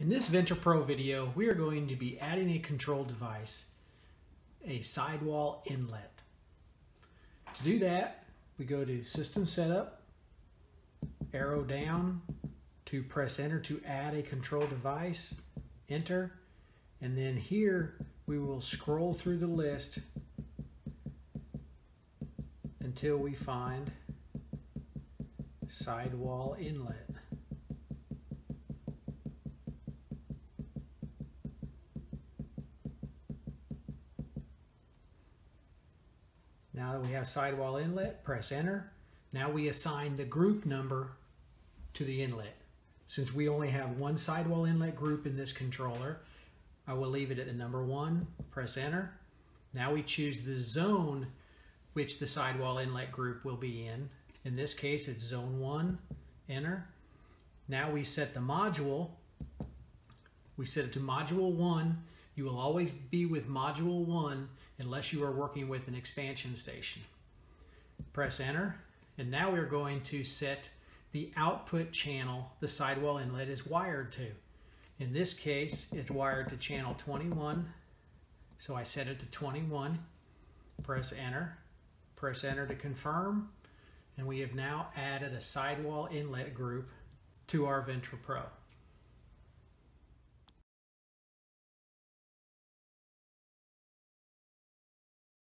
In this Ventra Pro video, we are going to be adding a control device, a sidewall inlet. To do that, we go to System Setup, arrow down to press Enter to add a control device, Enter, and then here we will scroll through the list until we find sidewall inlet. Now that we have sidewall inlet, press Enter. Now we assign the group number to the inlet. Since we only have one sidewall inlet group in this controller, I will leave it at the number 1, press Enter. Now we choose the zone which the sidewall inlet group will be in. In this case, it's zone 1, Enter. Now we set the module. We set it to module 1. You will always be with module 1 unless you are working with an expansion station. Press Enter, and now we're going to set the output channel the sidewall inlet is wired to. In this case, it's wired to channel 21, so I set it to 21. Press Enter to confirm, and we have now added a sidewall inlet group to our Ventra Pro.